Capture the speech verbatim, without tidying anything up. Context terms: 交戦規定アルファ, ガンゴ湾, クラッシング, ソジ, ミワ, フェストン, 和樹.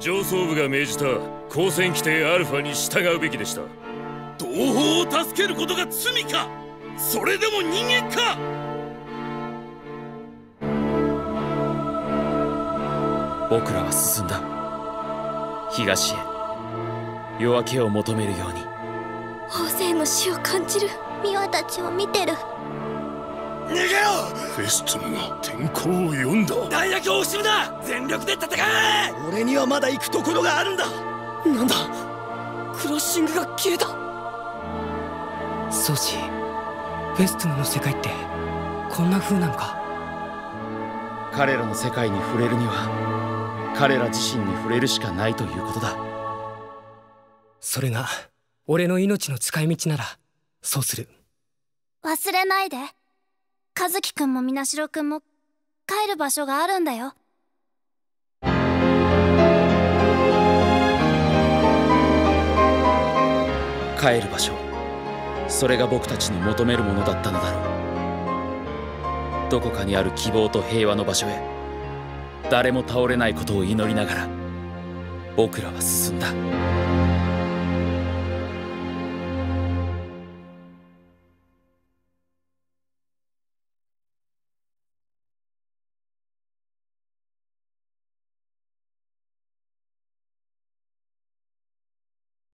上層部が命じた交戦規定アルファに従うべきでした。同胞を助けることが罪か、それでも人間か。僕らは進んだ。東へ、夜明けを求めるように。大勢の死を感じる。ミワたちを見てる。逃げろ！フェストンが天候を読んだ。大逆を惜しむな！全力で戦え！俺にはまだ行くところがあるんだ。なんだ、クラッシングが消えた。ソジ、フェストンの世界ってこんな風なのか。彼らの世界に触れるには彼ら自身に触れるしかないということだ。それが俺の命の使い道ならそうする。忘れないで。和樹くんもみなしろくんも帰る場所があるんだよ。帰る場所、それが僕たちに求めるものだったのだろう。どこかにある希望と平和の場所へ、誰も倒れないことを祈りながら僕らは進んだ。